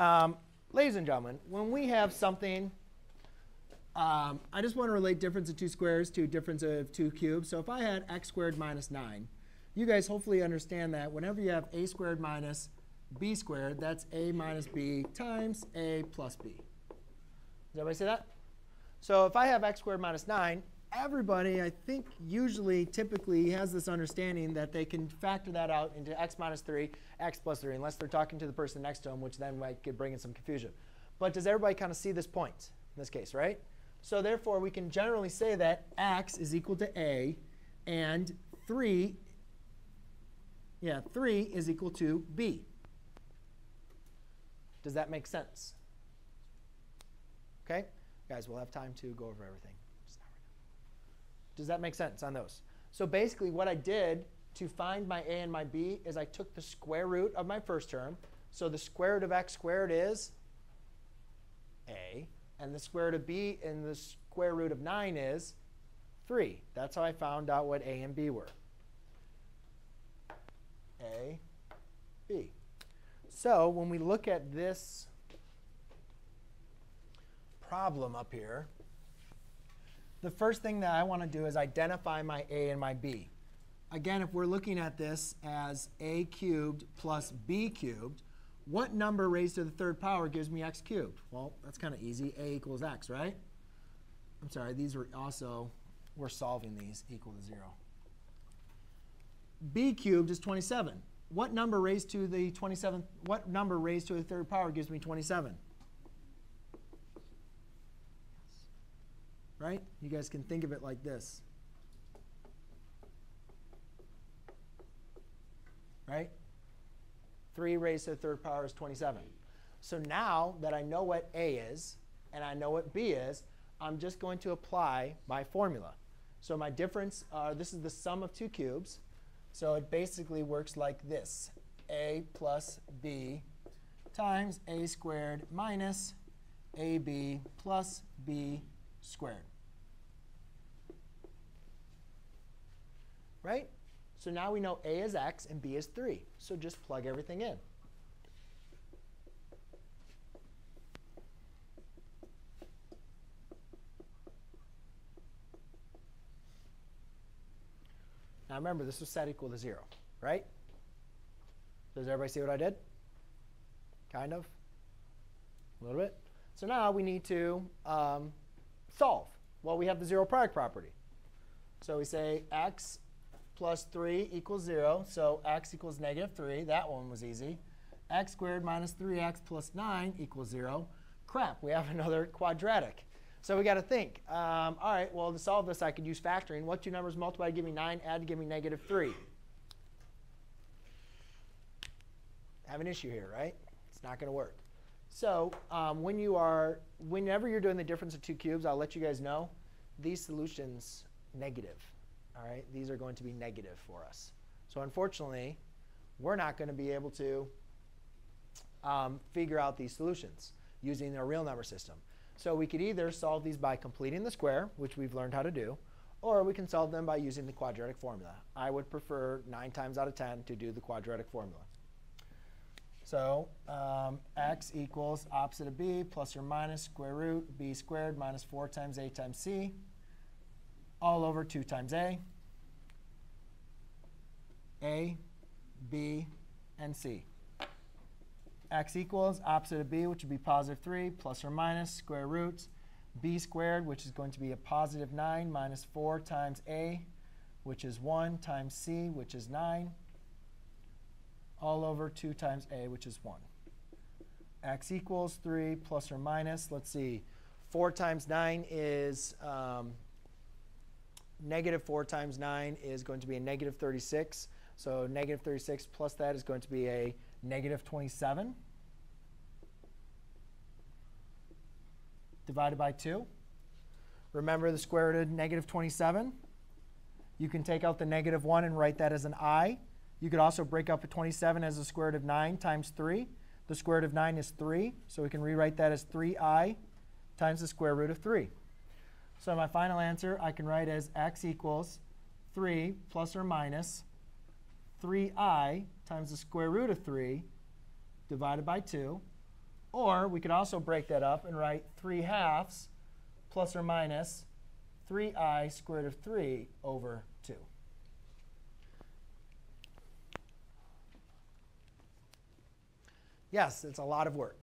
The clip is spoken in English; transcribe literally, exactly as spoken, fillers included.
Um, ladies and gentlemen, when we have something, um, I just want to relate difference of two squares to difference of two cubes. So if I had x squared minus nine, you guys hopefully understand that whenever you have a squared minus b squared, that's a minus b times a plus b. Does everybody see that? So if I have x squared minus nine, everybody, I think, usually, typically has this understanding that they can factor that out into x minus three, x plus three, unless they're talking to the person next to them, which then might bring in some confusion. But does everybody kind of see this point in this case, right? So therefore, we can generally say that x is equal to a, and three, yeah, three is equal to b. Does that make sense? OK? Guys, we'll have time to go over everything. Just not right now. Does that make sense on those? So basically, what I did to find my a and my b is I took the square root of my first term. So the square root of x squared is a. And the square root of b and the square root of nine is three. That's how I found out what a and b were. A, b. So when we look at this problem up here, the first thing that I want to do is identify my a and my b. Again, if we're looking at this as a cubed plus b cubed, what number raised to the third power gives me x cubed? Well, that's kind of easy. A equals x, right? I'm sorry, these were also, we're solving these equal to zero. B cubed is twenty-seven. What number raised to the twenty-seventh? What number raised to the third power gives me twenty-seven? Right? You guys can think of it like this. Right? three raised to the third power is twenty-seven. So now that I know what a is and I know what b is, I'm just going to apply my formula. So my difference, uh, this is the sum of two cubes. So it basically works like this. A plus b times a squared minus ab plus b squared. Right? So now we know a is x and b is three. So just plug everything in. Now remember, this was set equal to zero, right? Does everybody see what I did? Kind of? A little bit? So now we need to um, solve. Well, we have the zero product property. So we say x plus three equals zero. So x equals negative three. That one was easy. X squared minus three x plus nine equals zero. Crap, we have another quadratic. So we got to think. Um, all right, well, to solve this, I could use factoring. What two numbers multiply to give me nine, add to give me negative three? I have an issue here, right? It's not going to work. So um, when you are, whenever you're doing the difference of two cubes, I'll let you guys know, these solutions negative. All right, these are going to be negative for us. So unfortunately, we're not going to be able to um, figure out these solutions using a real number system. So we could either solve these by completing the square, which we've learned how to do, or we can solve them by using the quadratic formula. I would prefer nine times out of ten to do the quadratic formula. So um, x equals opposite of b plus or minus square root b squared minus four times a times c, all over two times a, a, b, and c. X equals opposite of b, which would be positive three, plus or minus square root b squared, which is going to be a positive nine, minus four times a, which is one, times c, which is nine, all over two times a, which is one. X equals three plus or minus, let's see, four times nine is um, negative four times nine is going to be a negative thirty-six. So negative thirty-six plus that is going to be a negative twenty-seven divided by two. Remember the square root of negative twenty-seven. You can take out the negative one and write that as an I. You could also break up a twenty-seven as the square root of nine times three. The square root of nine is three. So we can rewrite that as three i times the square root of three. So my final answer I can write as x equals three plus or minus three i times the square root of three divided by two Or we could also break that up and write three halves plus or minus three i square root of three over two. Yes, it's a lot of work.